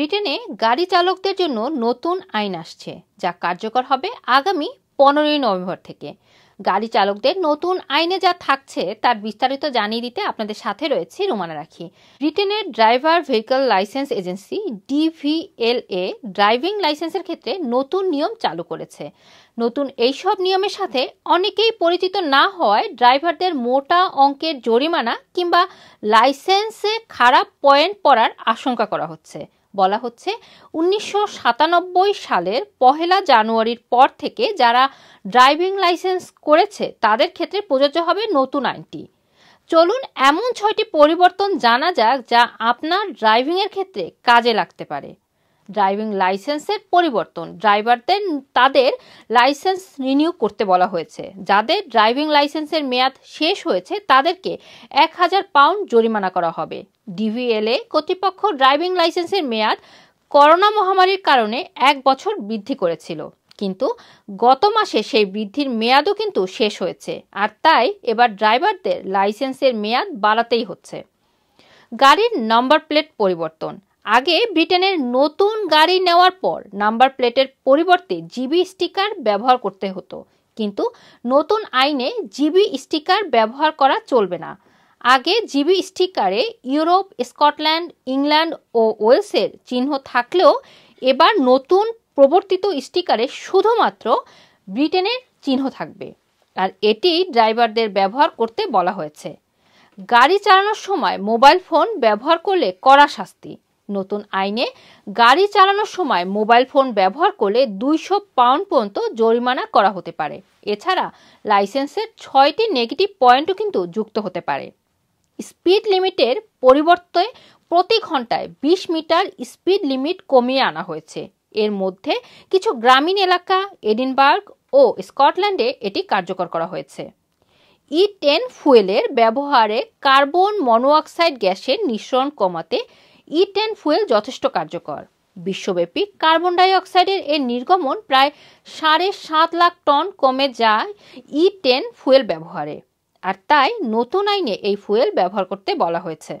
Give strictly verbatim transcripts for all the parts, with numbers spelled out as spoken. ব্রিটেনে গাড়ি চালকদের জন্য নতুন আইন আসছে যা কার্যকর হবে আগামী পনেরোই নভেম্বর থেকে। গাড়ি চালকদের নতুন আইনে যা থাকছে তার বিস্তারিত জানিয়ে দিতে আপনাদের সাথে রয়েছে রুমানা রাখি। ব্রিটেনের driver vehicle licence agency D V L A driving লাইসেন্সের ক্ষেত্রে নতুন নিয়ম চালু করেছে। নতুন এইসব নিয়মের সাথে অনেকেই পরিচিত না হওয়ায় ড্রাইভারদের মোটা অঙ্কের জরিমানা কিংবা লাইসেন্সে খারাপ পয়েন্ট পড়ার আশঙ্কা করা হচ্ছে। বলা হচ্ছে উনিশশো সাতানব্বই সালের পহেলা জানুয়ারির পর থেকে যারা ড্রাইভিং লাইসেন্স করেছে তাদের ক্ষেত্রে প্রযোজ্য হবে নতুন আইনটি। চলুন এমন ছয়টি পরিবর্তন জানা যাক যা আপনার ড্রাইভিংয়ের ক্ষেত্রে কাজে লাগতে পারে। ড্রাইভিং লাইসেন্সের পরিবর্তন। ড্রাইভারদের তাদের লাইসেন্স রিনিউ করতে বলা হয়েছে। যাদের ড্রাইভিং লাইসেন্সের মেয়াদ শেষ হয়েছে তাদেরকে এক হাজার পাউন্ড জরিমানা করা হবে। ডি ভি এল এ কর্তৃপক্ষ ড্রাইভিং লাইসেন্সের মেয়াদ করোনা মহামারীর কারণে এক বছর বৃদ্ধি করেছিল, কিন্তু গত মাসে সেই বৃদ্ধির মেয়াদও কিন্তু শেষ হয়েছে, আর তাই এবার ড্রাইভারদের লাইসেন্সের মেয়াদ বাড়াতেই হচ্ছে। গাড়ির নাম্বার প্লেট পরিবর্তন। আগে ব্রিটেনের নতুন গাড়ি নেওয়ার পর নাম্বার প্লেটের পরিবর্তে জিবি স্টিকার ব্যবহার করতে হতো, কিন্তু নতুন আইনে জিবি স্টিকার ব্যবহার করা চলবে না। আগে জিবি স্টিকারে ইউরোপ, স্কটল্যান্ড, ইংল্যান্ড ও ওয়েলসের চিহ্ন থাকলেও এবার নতুন প্রবর্তিত স্টিকারে শুধুমাত্র ব্রিটেনের চিহ্ন থাকবে, আর এটি ড্রাইভারদের ব্যবহার করতে বলা হয়েছে। গাড়ি চালানোর সময় মোবাইল ফোন ব্যবহার করলে কড়া শাস্তি। নতুন আইনে গাড়ি চালানোর সময় মোবাইল ফোন ব্যবহার করলে দুইশো পাউন্ড পর্যন্ত জরিমানা করা হতে পারে। এছাড়া লাইসেন্সের ছয়টি নেগেটিভ পয়েন্টও কিন্তু যুক্ত হতে পারে। স্পিড লিমিটের পরিবর্তে প্রতি ঘন্টায় বিশ মিটার স্পিড লিমিট কমিয়ে আনা হয়েছে। এর মধ্যে কিছু গ্রামীণ এলাকা, এডিনবার্গ ও স্কটল্যান্ডে এটি কার্যকর করা হয়েছে। ই টেন ফুয়েলের ব্যবহারে কার্বন মনোঅক্সাইড গ্যাসের নিঃসরণ কমাতে ই টেন ফুয়েল যথেষ্ট কার্যকর। বিশ্বব্যাপী কার্বন ডাইঅক্সাইডের এর নির্গমন প্রায় সাড়ে সাত লাখ টন কমে যায় ই টেন ফুয়েল ব্যবহারে, আর তাই নতুন আইনে এই ফুয়েল ব্যবহার করতে বলা হয়েছে।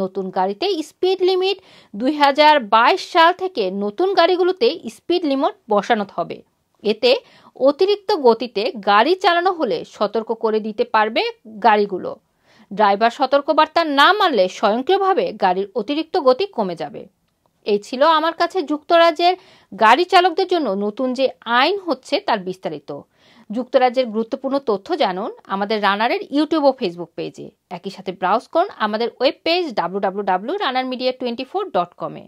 নতুন গাড়িতে স্পিড লিমিট দুই হাজার বাইশ সাল থেকে নতুন গাড়িগুলোতে স্পিড লিমিট বসানো হবে। এতে অতিরিক্ত গতিতে গাড়ি চালানো হলে সতর্ক করে দিতে পারবে গাড়িগুলো। ড্রাইভার সতর্কবার্তা না মানলে স্বয়ংক্রিয়ভাবে গাড়ির অতিরিক্ত গতি কমে যাবে। এই ছিল আমার কাছে যুক্তরাজ্যের গাড়ি চালকদের জন্য নতুন যে আইন হচ্ছে তার বিস্তারিত। যুক্তরাজ্যের গুরুত্বপূর্ণ তথ্য জানুন আমাদের রানারের ইউটিউব ও ফেসবুক পেজে। একই সাথে ব্রাউজ করুন আমাদের web page W W W Runner Media twenty four dot কমে।